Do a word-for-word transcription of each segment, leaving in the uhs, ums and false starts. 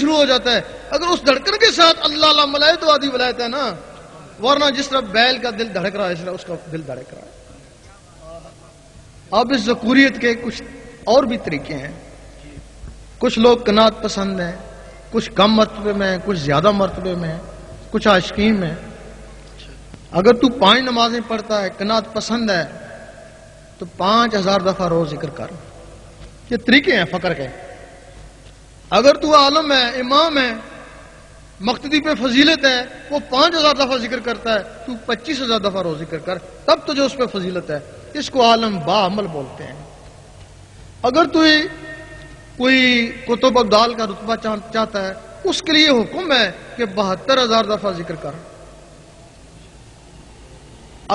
शुरू हो जाता है अगर उस धड़कन के साथ अल्लाह मलाए तो आधी वलायत है ना। वरना जिस तरह बैल का दिल धड़क रहा है इस तरह उसका दिल धड़क रहा है। अब इस ज़कूरियत के कुछ और भी तरीके हैं। कुछ लोग कनात पसंद हैं, कुछ कम मरतबे में है, कुछ ज्यादा मरतबे में है, कुछ आशिकीन में। अगर तू पांच नमाजें पढ़ता है कनात पसंद है तो पांच हजार दफा रोज जिक्र कर। ये तरीके हैं फकर के। अगर तू आलम है, इमाम है, मक्तदी पे फजीलत है, वो पांच हजार दफा जिक्र करता है, तू पच्चीस हजार दफा रोज जिक्र कर, तब तुझे उस पर फजीलत है। इसको आलम बाअमल बोलते हैं। अगर तू कोई कुतुब अब्दाल का रुतबा चाहता है उसके लिए हुक्म है कि बहत्तर हजार दफा जिक्र कर।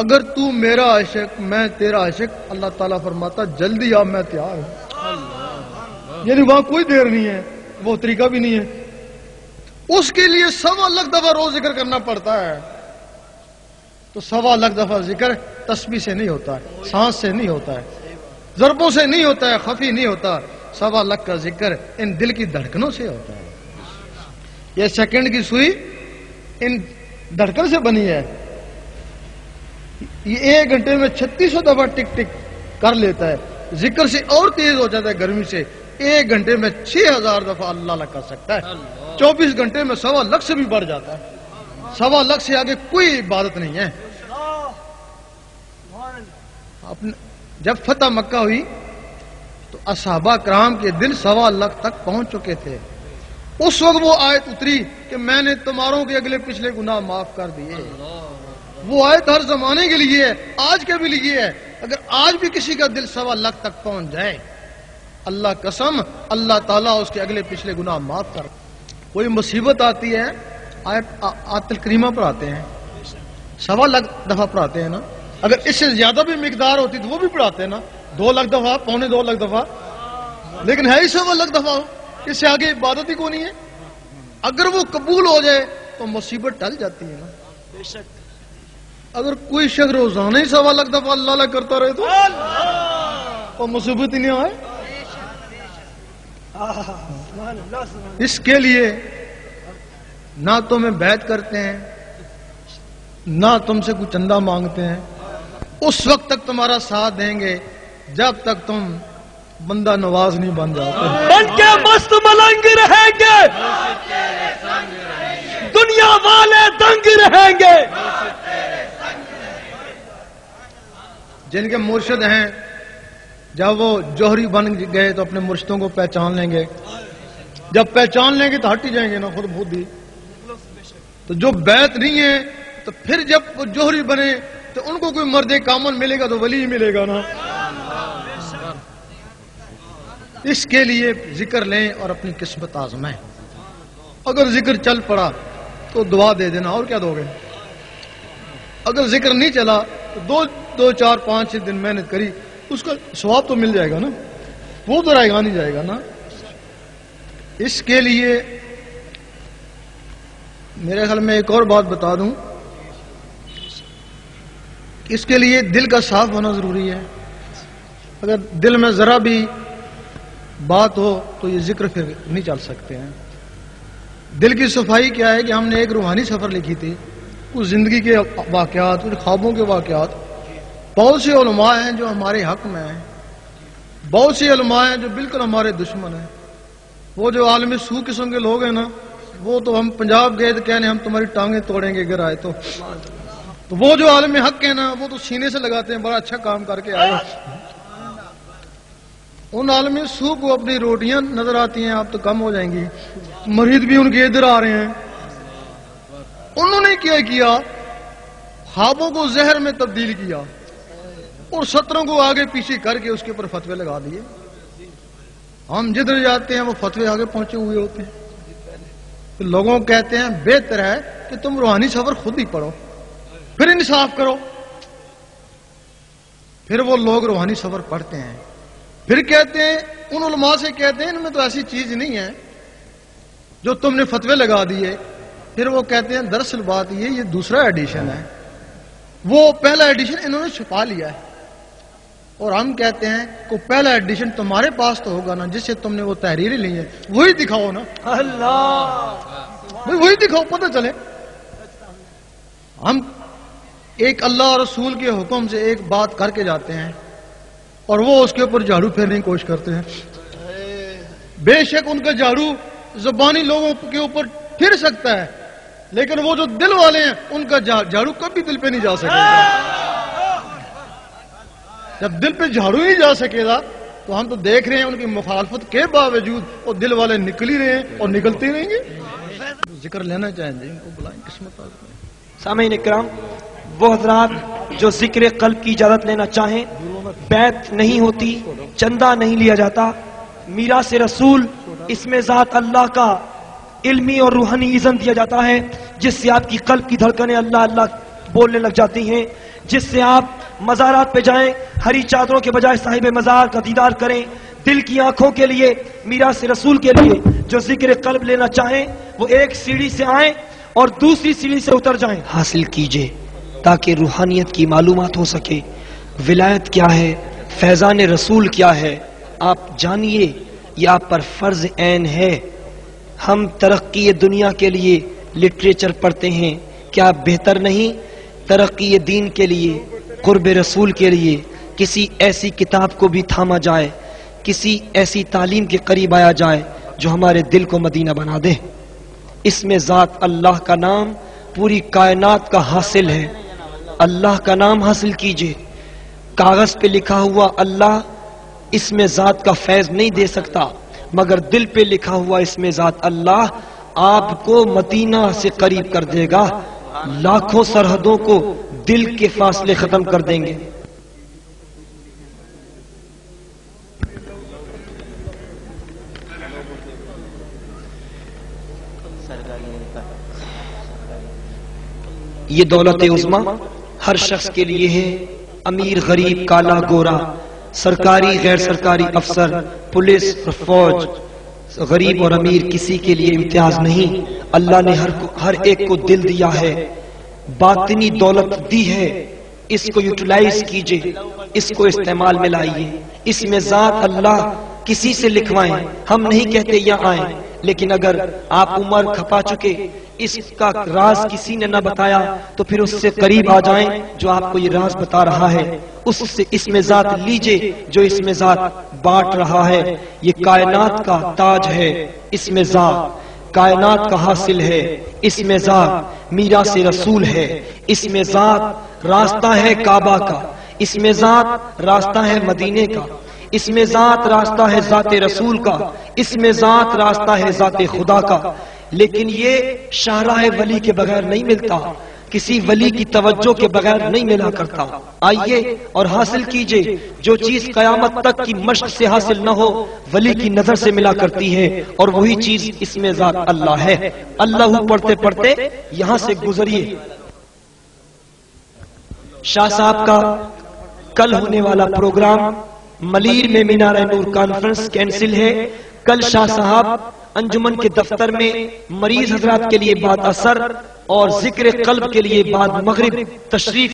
अगर तू मेरा आशिक मैं तेरा आशिक, अल्लाह ताला फरमाता जल्दी आ मैं तैयार हूं। यानी वहां कोई देर नहीं है, वो तरीका भी नहीं है। उसके लिए सवा लाख दफा रोज जिक्र करना पड़ता है। तो सवा लाख दफा जिक्र तस्बीह से नहीं होता है, सांस से नहीं होता है, जरबों से नहीं होता है, खफी नहीं होता। सवा लाख का जिक्र इन दिल की धड़कनों से होता है। यह सेकंड की सुई इन धड़कन से बनी है। ये एक घंटे में छत्तीस सौ दफा टिक टिक कर लेता है। जिक्र से और तेज हो जाता है गर्मी से। एक घंटे में छह हजार दफा अल्लाह कर सकता है। चौबीस घंटे में सवा लाख से भी बढ़ जाता है। सवा लाख से आगे कोई इबादत नहीं है। अपने जब फतह मक्का हुई तो असहाबा कराम के दिल सवा लाख तक पहुंच चुके थे। उस वक्त वो आयत उतरी कि मैंने तुम्हारों के अगले पिछले गुनाह माफ कर दिए। वो आयत हर जमाने के लिए है, आज के भी लिए है। अगर आज भी किसी का दिल सवा लाख तक पहुंच जाए, अल्लाह कसम अल्लाह ताला उसके अगले पिछले गुनाह माफ कर। कोई मुसीबत आती है आयत आयतुल करीमा पर आते हैं, सवा लाख दफा पर आते हैं ना। अगर इससे ज्यादा भी मिकदार होती तो वो भी पढ़ाते हैं ना, दो लाख दफा, पौने दो लाख दफा। लेकिन है ही सवा लाख दफा, इससे आगे इबादत ही को नहीं है। अगर वो कबूल हो जाए तो मुसीबत टल जाती है ना। बेशक अगर कोई शख्स रोजाना ही सवा लाख दफा अल्लाह करता रहे तो, तो मुसीबत ही नहीं आए। इसके लिए ना तुम्हें बैत करते हैं ना तुमसे कुछ चंदा मांगते हैं। उस वक्त तक तुम्हारा साथ देंगे जब तक तुम बंदा नवाज नहीं बन जाते, बल्कि मस्त मलंग रहेंगे, दुनिया वाले दंग रहेंगे। जिनके मुर्शिद हैं जब वो जोहरी बन गए तो अपने मुर्शिदों को पहचान लेंगे। जब पहचान लेंगे तो हट ही जाएंगे ना खुद खुद ही। तो जो बैत नहीं है तो फिर जब वो जोहरी बने तो उनको कोई मर्द कामन मिलेगा तो वली ही मिलेगा ना। इसके लिए जिक्र लें और अपनी किस्मत आजमाएं। अगर जिक्र चल पड़ा तो दुआ दे देना और क्या दोगे। अगर जिक्र नहीं चला तो दो दो चार पांच छह दिन मेहनत करी, उसका सवाब तो मिल जाएगा ना, वो तो रहेगा नहीं जाएगा ना। इसके लिए मेरे ख्याल में एक और बात बता दूं, इसके लिए दिल का साफ होना जरूरी है। अगर दिल में जरा भी बात हो तो ये जिक्र फिर नहीं चल सकते हैं। दिल की सफाई क्या है कि हमने एक रूहानी सफर लिखी थी, कुछ जिंदगी के वाकयात, कुछ ख्वाबों के वाकयात। बहुत से उलमा हैं जो हमारे हक में हैं, बहुत से उलमा हैं जो बिल्कुल हमारे दुश्मन हैं। वो जो आलमी सू किस्म के लोग हैं ना, वो तो हम पंजाब गए तो कहने हम तुम्हारी टांगें तोड़ेंगे अगर आए तो। तो वो जो आलम हक है ना वो तो सीने से लगाते हैं, बड़ा अच्छा काम करके आए। उन आलम सू को अपनी रोटियां नजर आती हैं, आप तो कम हो जाएंगी। मरीज भी उनके इधर आ रहे हैं। उन्होंने क्या किया, ख्वाबों को जहर में तब्दील किया और सत्रों को आगे पीछे करके उसके ऊपर फतवे लगा दिए। हम जिधर जाते हैं वो फतवे आगे पहुंचे हुए होते हैं। तो लोगों को कहते हैं बेहतर है कि तुम रूहानी सफर खुद ही पढ़ो फिर इंसाफ करो। फिर वो लोग रूहानी सफर पढ़ते हैं, फिर कहते हैं उन उलमा से, कहते हैं इनमें तो ऐसी चीज नहीं है जो तुमने फतवे लगा दिए। फिर वो कहते हैं दरअसल बात ये ये दूसरा एडिशन है, वो पहला एडिशन इन्होंने छुपा लिया है। और हम कहते हैं को पहला एडिशन तुम्हारे पास तो होगा ना जिससे तुमने वो तहरीरें ली है, वही दिखाओ ना। अल्लाह वही दिखाओ, पता चले। हम एक अल्लाह और रसूल के हुक्म से एक बात करके जाते हैं और वो उसके ऊपर झाड़ू फेरने की कोशिश करते हैं। बेशक उनका झाड़ू जबानी लोगों के ऊपर फिर सकता है, लेकिन वो जो दिल वाले हैं उनका झाड़ू कभी दिल पे नहीं जा सकेगा। जब दिल पे झाड़ू ही जा सकेगा तो हम तो देख रहे हैं उनकी मुखालफत के बावजूद वो दिल वाले निकल ही रहे हैं और निकलते ही रहेंगे। जिक्र लेना चाहेंगे इनको बुलाएं, किस्मत आज़माएं। सामईन इकराम, वो हज़रात जो जिक्र कल्ब की इजाजत लेना चाहें, बैत नहीं होती, चंदा नहीं लिया जाता, मीरा से रसूल इसमें ज़ात अल्लाह का इल्मी और रूहानी इज़्म दिया जाता है, जिससे आपकी कल्ब की धड़कनें अल्लाह अल्लाह बोलने लग जाती हैं, जिससे आप मज़ारात पे जाएं, हरी चादरों के बजाय साहिब मज़ार का दीदार करें। दिल की आंखों के लिए, मीरास रसूल के लिए जो जिक्र कल्ब लेना चाहें वो एक सीढ़ी से आएं और दूसरी सीढ़ी से उतर जाएं। हासिल कीजिए ताकि रूहानियत की मालूमात हो सके। विलायत क्या है, फैज़ान रसूल क्या है, आप जानिए। यह आप पर फर्ज ऐन है। हम तरक्की दुनिया के लिए लिटरेचर पढ़ते हैं, क्या बेहतर नहीं तरक्की दीन के लिए, कुर्ब रसूल के लिए किसी ऐसी किताब को भी थामा जाए, किसी ऐसी तालीम के करीब आया जाए जो हमारे दिल को मदीना बना दे। इसमें ज़ात अल्लाह का नाम पूरी कायनात का हासिल है। अल्लाह का नाम हासिल कीजिए। कागज़ पे लिखा हुआ अल्लाह इसमें ज़ात का फैज़ नहीं दे सकता, मगर दिल पे लिखा हुआ इसमें ज़ात अल्लाह आपको मदीना से करीब कर देगा। लाखों सरहदों को दिल के फासले खत्म कर देंगे। ये दौलत उज़्मा हर शख्स के लिए है, अमीर गरीब काला गोरा, सरकारी गैर सरकारी अफसर, पुलिस और फौज, गरीब और अमीर किसी के लिए इम्तियाज नहीं। अल्लाह ने हर को, हर एक को दिल दिया है, बातिनी दौलत दी है। इसको यूटिलाइज कीजिए, इसको इस्तेमाल में लाइए। इसमें ज़ात अल्लाह किसी से लिखवाएं, हम नहीं कहते यहाँ आए, लेकिन अगर आप उम्र खपा चुके, इसका राज किसी ने ना बताया, तो फिर उससे करीब आ जाएं जो आपको ये राज बता रहा है। उससे इसमें ज़ात लीजिए जो इसमें ज़ात बांट रहा है। ये कायनात का ताज है, इसमें ज़ात कायनात का हासिल है। इसमें ज़ात मीरा से रसूल है। इसमें ज़ात रास्ता है काबा का। इसमें ज़ात रास्ता है मदीने का। इसमें ज़ात रास्ता है ज़ाते रसूल का। इसमें ज़ात रास्ता है ज़ाते खुदा का। लेकिन ये शाहराह वली के बगैर नहीं मिलता, किसी वली की तवज्जो के बगैर नहीं मिला करता। आइए और हासिल कीजिए। जो चीज कयामत तक की मश्क से हासिल न हो, वली की नजर से मिला करती है, और वही चीज इसमें ज़ात अल्लाह है। अल्लाह पढ़ते पढ़ते यहाँ से गुजरिए। शाह साहब का कल होने वाला प्रोग्राम मलीर में मीनारे नूर कॉन्फ्रेंस कैंसिल है। कल शाह साहब अंजुमन के दफ्तर में मरीज हजरात के लिए बाद असर और जिक्र कल्ब के लिए बाद मगरिब तशरीफ